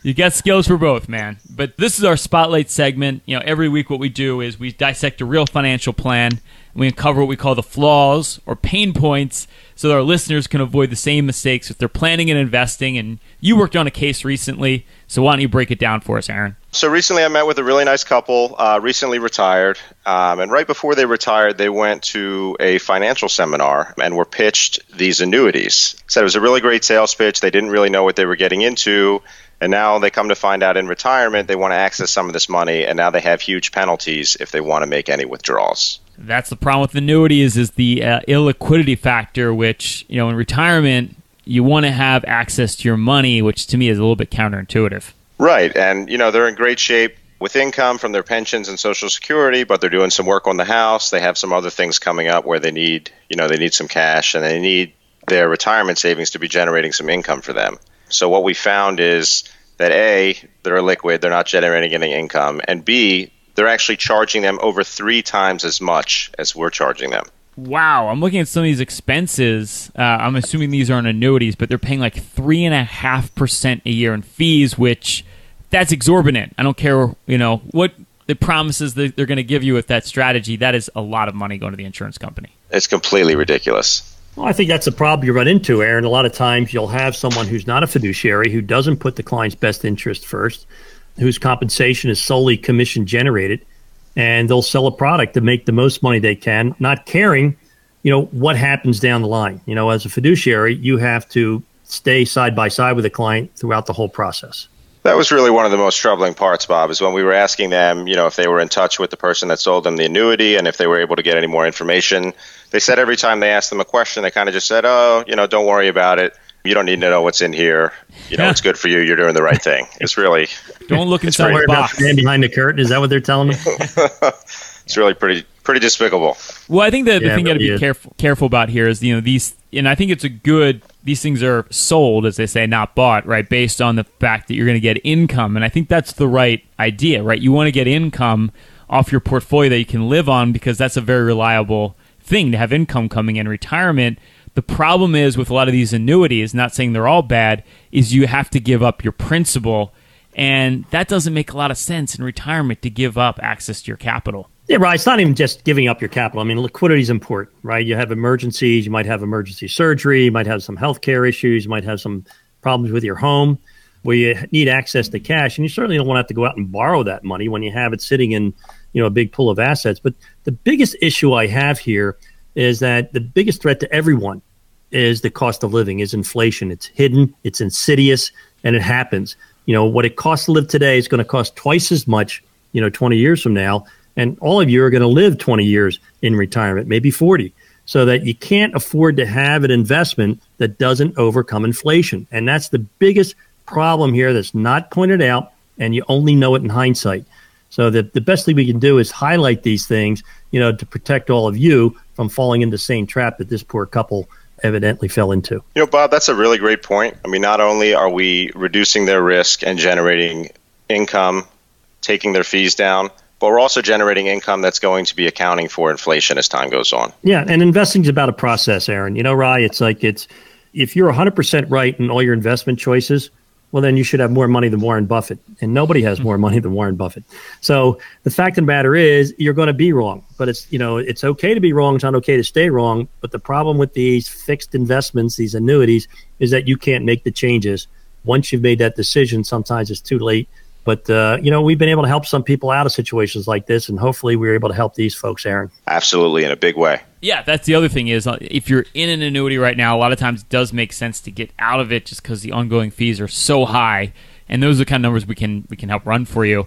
You got skills for both, man. But this is our spotlight segment. You know, every week what we do is we dissect a real financial plan. We uncover what we call the flaws or pain points so that our listeners can avoid the same mistakes if they're planning and investing. And you worked on a case recently, so why don't you break it down for us, Aaron? So recently I met with a really nice couple, uh, recently retired. Um, and right before they retired, they went to a financial seminar and were pitched these annuities. Said it was a really great sales pitch. They didn't really know what they were getting into. And now they come to find out in retirement they want to access some of this money, and now they have huge penalties if they want to make any withdrawals. That's the problem with annuities is the uh, illiquidity factor, which, you know, in retirement, you want to have access to your money, which to me is a little bit counterintuitive. Right. And, you know, they're in great shape with income from their pensions and Social Security, but they're doing some work on the house. They have some other things coming up where they need, you know, they need some cash, and they need their retirement savings to be generating some income for them. So what we found is that A, they're liquid, they're not generating any income, and B, they're actually charging them over three times as much as we're charging them. Wow, I'm looking at some of these expenses. Uh, I'm assuming these aren't annuities, but they're paying like three and a half percent a year in fees, which that's exorbitant. I don't care, you know, what the promises that they're going to give you with that strategy. That is a lot of money going to the insurance company. It's completely ridiculous. Well, I think that's the problem you run into, Aaron. A lot of times you'll have someone who's not a fiduciary, who doesn't put the client's best interest first, whose compensation is solely commission generated, and they'll sell a product to make the most money they can, not caring, you know, what happens down the line. You know, as a fiduciary, you have to stay side by side with the client throughout the whole process. That was really one of the most troubling parts, Bob, is when we were asking them, you know, if they were in touch with the person that sold them the annuity and if they were able to get any more information. They said every time they asked them a question, they kind of just said, oh, you know, don't worry about it. You don't need to know what's in here. You know, it's good for you. You're doing the right thing. It's really... Don't look inside the box. Stand behind the curtain. Is that what they're telling me? It's really pretty pretty despicable. Well, I think that yeah, the thing you got to be careful, careful about here is, you know, these... And I think it's a good, these things are sold, as they say, not bought, right, based on the fact that you're going to get income. And I think that's the right idea, right? You want to get income off your portfolio that you can live on because that's a very reliable thing to have income coming in retirement. The problem is with a lot of these annuities, not saying they're all bad, is you have to give up your principal. And that doesn't make a lot of sense in retirement to give up access to your capital. Yeah, right. It's not even just giving up your capital. I mean, liquidity is important, right? You have emergencies. You might have emergency surgery. You might have some healthcare issues. You might have some problems with your home where you need access to cash. And you certainly don't want to have to go out and borrow that money when you have it sitting in, you know, a big pool of assets. But the biggest issue I have here is that the biggest threat to everyone is the cost of living, is inflation. It's hidden. It's insidious. And it happens. You know, what it costs to live today is going to cost twice as much, you know, twenty years from now. And all of you are going to live twenty years in retirement, maybe forty, so that you can't afford to have an investment that doesn't overcome inflation. And that's the biggest problem here that's not pointed out, and you only know it in hindsight. So the, the best thing we can do is highlight these things, you know, to protect all of you from falling into the same trap that this poor couple evidently fell into. You know, Bob, that's a really great point. I mean, not only are we reducing their risk and generating income taking their fees down, but we're also generating income that's going to be accounting for inflation as time goes on. Yeah, and investing is about a process, Aaron. You know, Rye, it's like it's if you're one hundred percent right in all your investment choices, well, then you should have more money than Warren Buffett. And nobody has more money than Warren Buffett. So the fact of the matter is you're going to be wrong. But it's, you know, it's okay to be wrong. It's not okay to stay wrong. But the problem with these fixed investments, these annuities, is that you can't make the changes. Once you've made that decision, sometimes it's too late. But, uh, you know, we've been able to help some people out of situations like this. And hopefully we were able to help these folks, Aaron. Absolutely, in a big way. Yeah, that's the other thing is if you're in an annuity right now, a lot of times it does make sense to get out of it just because the ongoing fees are so high. And those are the kind of numbers we can we can help run for you.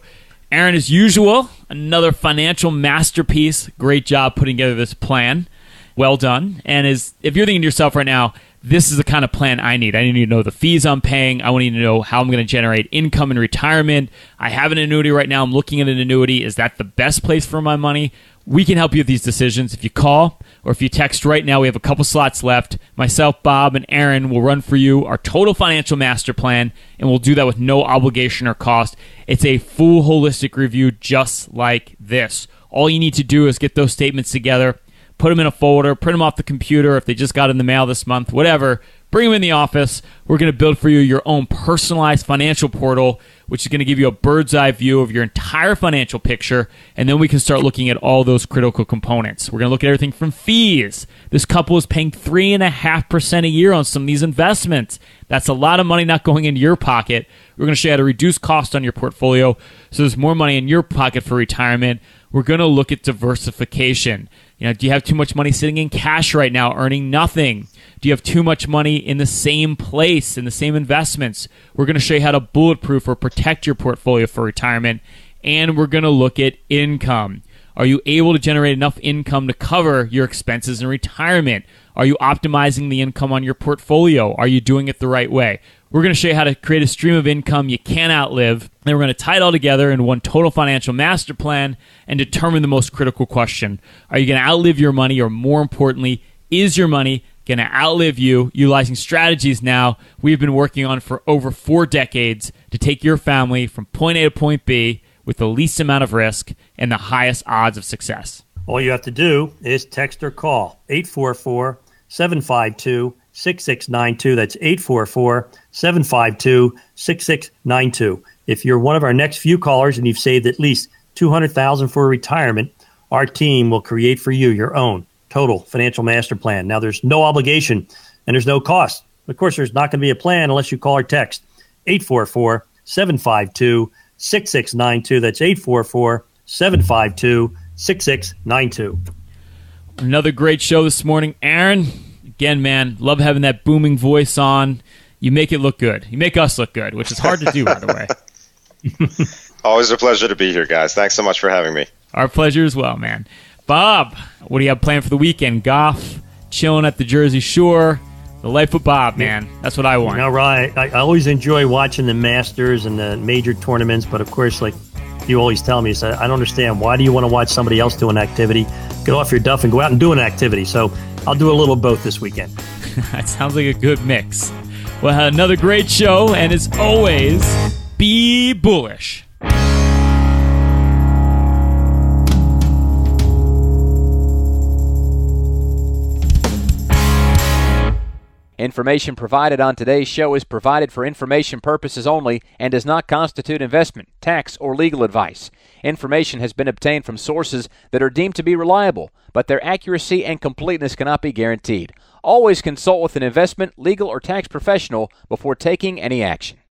Aaron, as usual, another financial masterpiece. Great job putting together this plan. Well done. And as if you're thinking to yourself right now, this is the kind of plan I need. I need to know the fees I'm paying. I want to know how I'm going to generate income in retirement. I have an annuity right now. I'm looking at an annuity. Is that the best place for my money? We can help you with these decisions. If you call or if you text right now, we have a couple slots left. Myself, Bob, and Aaron will run for you our total financial master plan, and we'll do that with no obligation or cost. It's a full holistic review just like this. All you need to do is get those statements together, put them in a folder, print them off the computer if they just got in the mail this month, whatever. Bring them in the office. We're going to build for you your own personalized financial portal, which is going to give you a bird's eye view of your entire financial picture, and then we can start looking at all those critical components. We're going to look at everything from fees. This couple is paying three point five percent a year on some of these investments. That's a lot of money not going into your pocket. We're going to show you how to reduce cost on your portfolio so there's more money in your pocket for retirement. We're going to look at diversification. You know, do you have too much money sitting in cash right now, earning nothing? Do you have too much money in the same place, in the same investments? We're going to show you how to bulletproof or protect your portfolio for retirement. And we're going to look at income. Are you able to generate enough income to cover your expenses in retirement? Are you optimizing the income on your portfolio? Are you doing it the right way? We're going to show you how to create a stream of income you can't outlive. Then we're going to tie it all together in one total financial master plan and determine the most critical question. Are you going to outlive your money? Or more importantly, is your money going to outlive you, utilizing strategies now we've been working on for over four decades to take your family from point A to point B with the least amount of risk and the highest odds of success? All you have to do is text or call eight four four, seven five two, six six nine two. That's eight four four, seven five two, six six nine two. If you're one of our next few callers and you've saved at least two hundred thousand dollars for retirement, our team will create for you your own total financial master plan. Now, there's no obligation and there's no cost. Of course, there's not going to be a plan unless you call or text eight four four, seven five two, six six nine two. That's eight four four, seven five two, six six nine two. Another great show this morning. Aaron, again, man, love having that booming voice on. You make it look good. You make us look good, which is hard to do, by the way. Always a pleasure to be here, guys. Thanks so much for having me. Our pleasure as well, man. Bob, what do you have planned for the weekend? Golf, chilling at the Jersey Shore, the life of Bob, man. That's what I want. All right. I, I always enjoy watching the Masters and the major tournaments, but of course, like you always tell me, so I don't understand. Why do you want to watch somebody else do an activity? Get off your duff and go out and do an activity. So I'll do a little of both this weekend. That sounds like a good mix. Well, another great show, and as always, be bullish. Information provided on today's show is provided for information purposes only and does not constitute investment, tax, or legal advice. Information has been obtained from sources that are deemed to be reliable, but their accuracy and completeness cannot be guaranteed. Always consult with an investment, legal, or tax professional before taking any action.